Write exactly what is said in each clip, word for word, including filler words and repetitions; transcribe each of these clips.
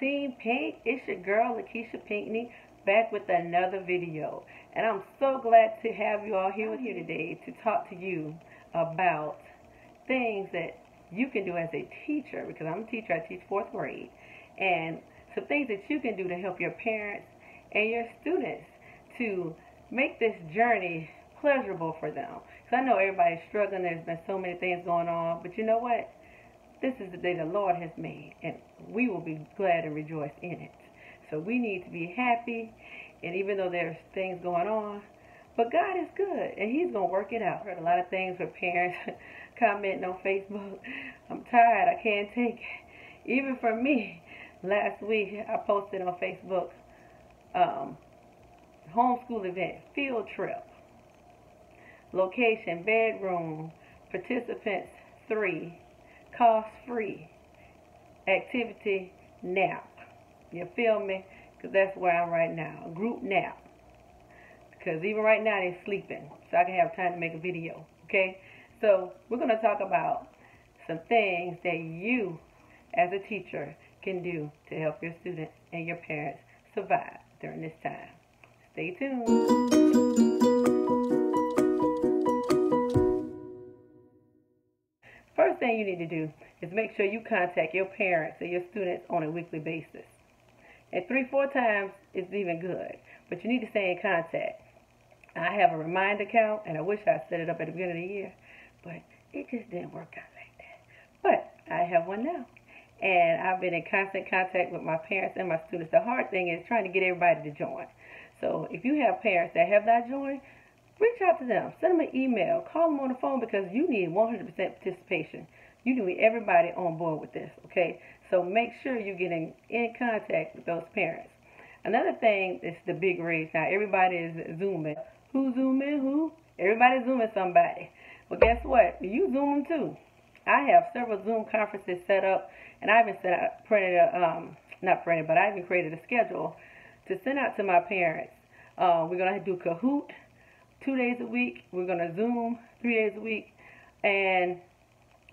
Team Pink, it's your girl LaKeisha Pinkney back with another video, and I'm so glad to have you all here here today to talk to you about things that you can do as a teacher, because I'm a teacher, I teach fourth grade, and some things that you can do to help your parents and your students to make this journey pleasurable for them. Because I know everybody's struggling, there's been so many things going on, but you know what? This is the day the Lord has made, and we will be glad and rejoice in it. So we need to be happy, and even though there's things going on, but God is good, and He's going to work it out. I've heard a lot of things with parents commenting on Facebook. I'm tired, I can't take it. Even for me, last week I posted on Facebook, um, homeschool event, field trip, location, bedroom, participants three, cost free, activity nap. You feel me? Because that's where I'm right now. Group nap. Because even right now they're sleeping, so I can have time to make a video. Okay? So we're going to talk about some things that you as a teacher can do to help your students and your parents survive during this time. Stay tuned. First thing you need to do is make sure you contact your parents or your students on a weekly basis. And three, four times is even good, but you need to stay in contact. I have a Remind account, and I wish I set it up at the beginning of the year, but it just didn't work out like that. But I have one now, and I've been in constant contact with my parents and my students. The hard thing is trying to get everybody to join. So if you have parents that have not joined, reach out to them, send them an email, call them on the phone, because you need one hundred percent participation. You need everybody on board with this, okay? So make sure you get in, in contact with those parents. Another thing is the big race. Now, everybody is Zooming. Who Zooming? Who? Everybody Zooming somebody. Well, guess what? You Zoom them, too. I have several Zoom conferences set up, and I even set up, printed a, um, not printed, but I even created a schedule to send out to my parents. Uh, we're going to do Kahoot two days a week, we're going to Zoom three days a week, and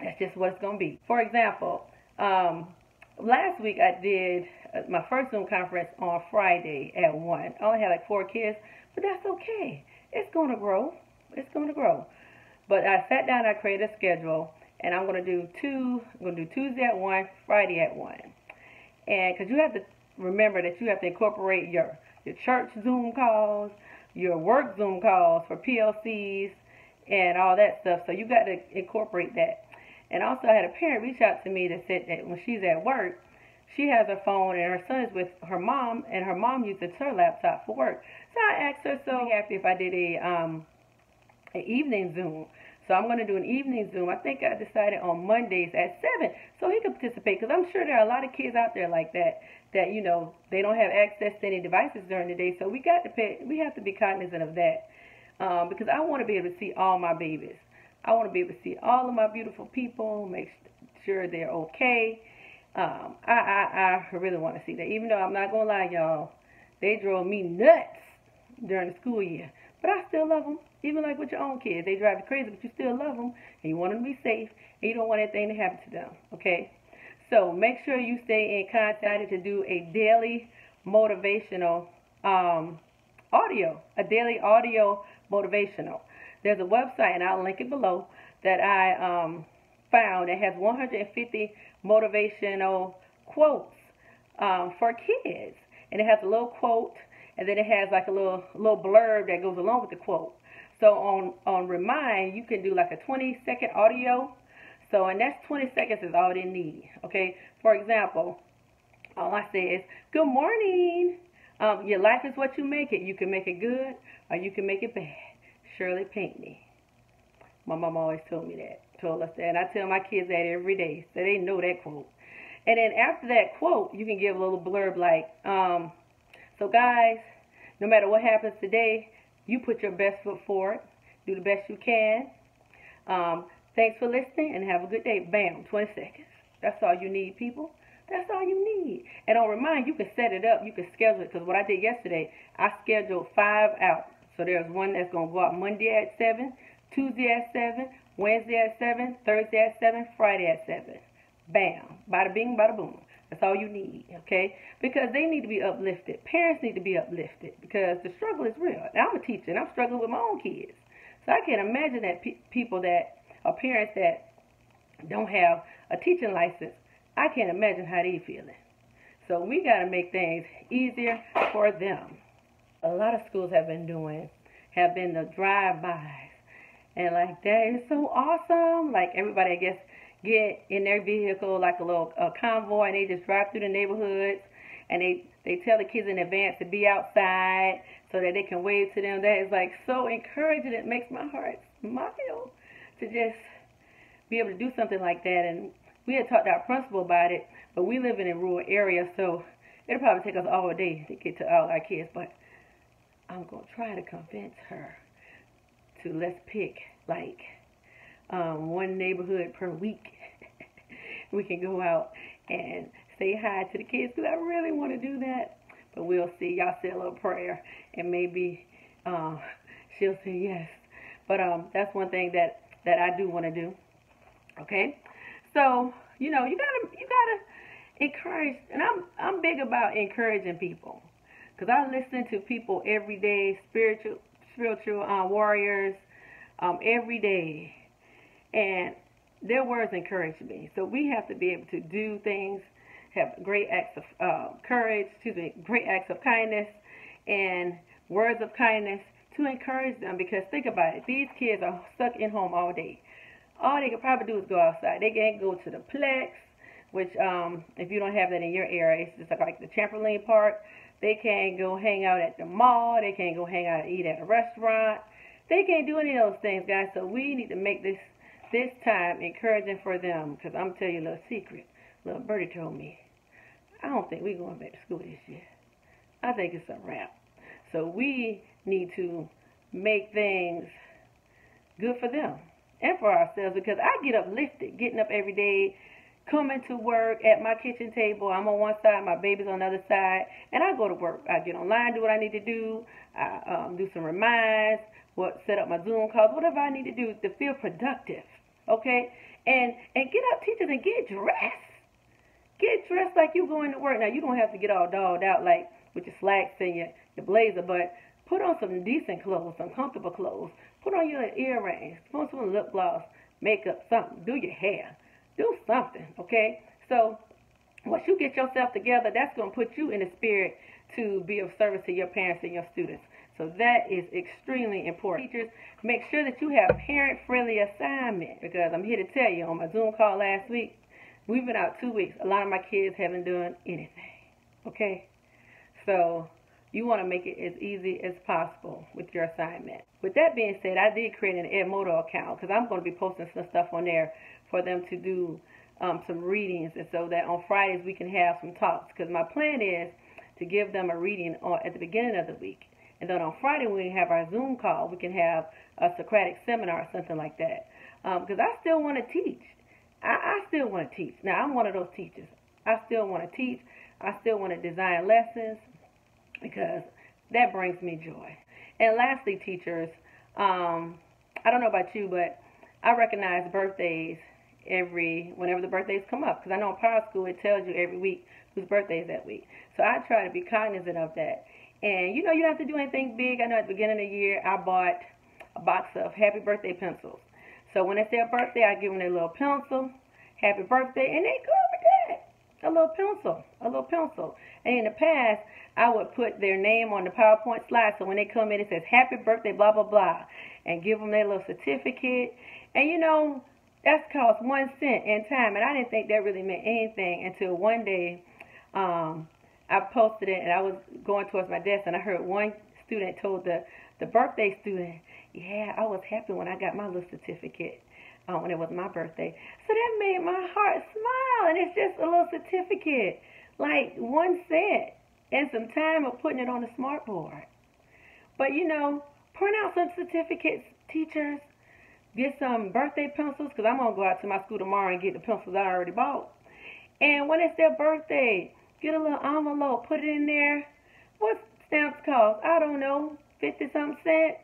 that's just what it's going to be. For example, um, last week I did my first Zoom conference on Friday at one. I only had like four kids, but that's okay. It's going to grow. It's going to grow. But I sat down, I created a schedule, and I'm going to do two, I'm going to do Tuesday at one, Friday at one. And because you have to remember that you have to incorporate your, your church Zoom calls, your work Zoom calls for P L Cs and all that stuff. So you got to incorporate that. And also I had a parent reach out to me that said that when she's at work, she has her phone and her son is with her mom, and her mom uses her laptop for work. So I asked her, so happy if I did a um, an evening Zoom. So I'm going to do an evening Zoom. I think I decided on Mondays at seven so he could participate, because I'm sure there are a lot of kids out there like that, that, you know, they don't have access to any devices during the day. So we got to pay, we have to be cognizant of that, um, because I want to be able to see all my babies. I want to be able to see all of my beautiful people, make sure they're okay. Um, I, I, I really want to see that, even though I'm not going to lie, y'all, they drove me nuts during the school year. But I still love them, even like with your own kids. They drive you crazy, but you still love them, and you want them to be safe, and you don't want anything to happen to them, okay? So make sure you stay in contact to do a daily motivational um, audio, a daily audio motivational. There's a website, and I'll link it below, that I um, found that has one hundred fifty motivational quotes um, for kids. And it has a little quote, and then it has like a little little blurb that goes along with the quote. So on, on Remind, you can do like a twenty second audio. So, and that's twenty seconds is all they need, okay? For example, all I say is, good morning. Um, your life is what you make it. You can make it good or you can make it bad. Shirley Pinckney. My mom always told me that, told us that. And I tell my kids that every day, so they know that quote. And then after that quote, you can give a little blurb like, um, so guys, no matter what happens today, you put your best foot forward. Do the best you can. Um, thanks for listening and have a good day. Bam, twenty seconds. That's all you need, people. That's all you need. And I'll remind you, can set it up. You can schedule it, because what I did yesterday, I scheduled five out. So there's one that's going to go out Monday at seven, Tuesday at seven, Wednesday at seven, Thursday at seven, Friday at seven. Bam. Bada bing, bada boom. That's all you need, okay? Because they need to be uplifted. Parents need to be uplifted because the struggle is real. Now, I'm a teacher, and I'm struggling with my own kids. So I can't imagine that pe people that are parents that don't have a teaching license, I can't imagine how they're feeling. So we got to make things easier for them. A lot of schools have been doing, have been the drive-bys. And like that is so awesome. Like everybody, I guess, get in their vehicle like a little a convoy, and they just drive through the neighborhoods, and they, they tell the kids in advance to be outside so that they can wave to them. That is like so encouraging. It makes my heart smile to just be able to do something like that. And we had talked to our principal about it, but we live in a rural area, so it'll probably take us all day to get to all our kids. But I'm going to try to convince her to let's pick like um, one neighborhood per week. We can go out and say hi to the kids because I really want to do that. But we'll see. Y'all say a little prayer, and maybe um, she'll say yes. But um, that's one thing that, that I do want to do. Okay? So, you know, you gotta you gotta encourage, and I'm I'm big about encouraging people, because I listen to people every day, spiritual spiritual uh, warriors, um, every day, and their words encourage me. So we have to be able to do things, have great acts of uh, courage, excuse me, great acts of kindness, and words of kindness to encourage them. Because think about it, these kids are stuck in home all day. All they could probably do is go outside. They can't go to the Plex, which um, if you don't have that in your area, it's just like the Champlain Park. They can't go hang out at the mall. They can't go hang out and eat at a restaurant. They can't do any of those things, guys. So we need to make this this time encouraging for them, because I'm telling you a little secret. Little Birdie told me, I don't think we're going back to school this year. I think it's a wrap. So we need to make things good for them and for ourselves, because I get uplifted getting up every day, coming to work at my kitchen table. I'm on one side, my baby's on the other side, and I go to work. I get online, do what I need to do, I um, do some reminds, what, set up my Zoom calls, whatever I need to do to feel productive, okay? And and get up, teachers, and get dressed. Get dressed like you're going to work. Now, you don't have to get all dolled out like with your slacks and your, your blazer, but put on some decent clothes, some comfortable clothes. Put on your earrings, put on some lip gloss, makeup, something. Do your hair. Do something, okay? So once you get yourself together, that's going to put you in the spirit to be of service to your parents and your students. So that is extremely important. Teachers, make sure that you have parent-friendly assignments, because I'm here to tell you, on my Zoom call last week, we've been out two weeks. A lot of my kids haven't done anything, okay? So you want to make it as easy as possible with your assignment. With that being said, I did create an Edmodo account, because I'm going to be posting some stuff on there for them to do um, some readings, and so that on Fridays we can have some talks, because my plan is to give them a reading on, at the beginning of the week. And then on Friday when we have our Zoom call, we can have a Socratic seminar or something like that. Because um, I still want to teach. I, I still want to teach. Now, I'm one of those teachers. I still want to teach. I still want to design lessons, because that brings me joy. And lastly, teachers, um, I don't know about you, but I recognize birthdays every, whenever the birthdays come up, because I know in Power School it tells you every week whose birthday is that week. So I try to be cognizant of that. And, you know, you don't have to do anything big. I know at the beginning of the year I bought a box of happy birthday pencils. So when it's their birthday, I give them a little pencil, happy birthday, and they go over that. A little pencil, a little pencil. And in the past, I would put their name on the PowerPoint slide, so when they come in, it says, happy birthday, blah, blah, blah, and give them their little certificate. And, you know, that's cost one cent in time, and I didn't think that really meant anything until one day um, I posted it, and I was going towards my desk, and I heard one student told the, the birthday student, yeah, I was happy when I got my little certificate. Um, when it was my birthday. So that made my heart smile, and it's just a little certificate, like one cent and some time of putting it on the smart board. But, you know, print out some certificates, teachers. Get some birthday pencils, because I'm going to go out to my school tomorrow and get the pencils I already bought. And when it's their birthday, get a little envelope, put it in there. What stamps cost? I don't know, fifty-something cents.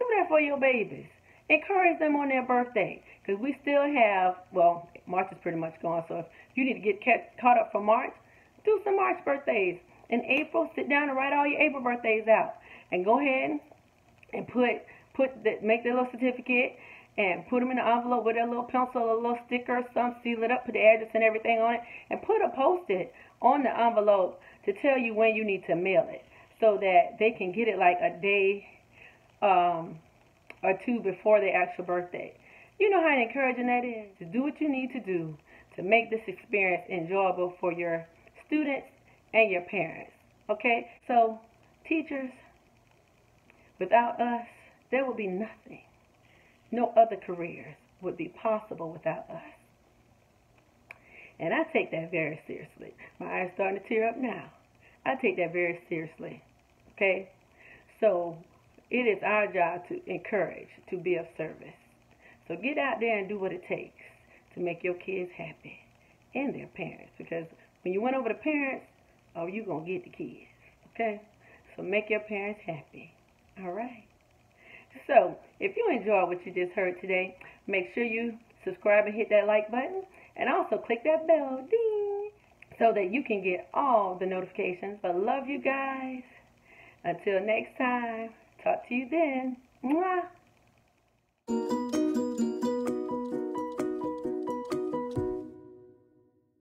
Do that for your babies. Encourage them on their birthday, because we still have, well, March is pretty much gone, so if You need to get kept, caught up for March. Do some March birthdays. In April, sit down and write all your April birthdays out. And go ahead and put, put the, make their little certificate and put them in the envelope with a little pencil, a little sticker, some seal it up, put the address and everything on it, and put a post-it on the envelope to tell you when you need to mail it so that they can get it like a day um, or two before their actual birthday. You know how encouraging that is? To do what you need to do to make this experience enjoyable for your students and your parents, okay? So, teachers, without us, there will be nothing. No other careers would be possible without us. And I take that very seriously. My eyes are starting to tear up now. I take that very seriously. Okay? So it is our job to encourage, to be of service. So get out there and do what it takes to make your kids happy and their parents. Because when you went over the parents, oh, you're going to get the kids. Okay? So make your parents happy. All right? So, if you enjoyed what you just heard today, make sure you subscribe and hit that like button, and also click that bell, ding, so that you can get all the notifications. But love you guys. Until next time, talk to you then. Mwah.